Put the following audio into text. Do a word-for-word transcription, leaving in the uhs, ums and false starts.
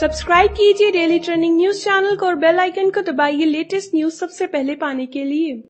Subscribe कीजिए daily trending news channel को और बेल आइकन को दबाइए लेटेस्ट न्यूज सबसे पहले पाने के लिए।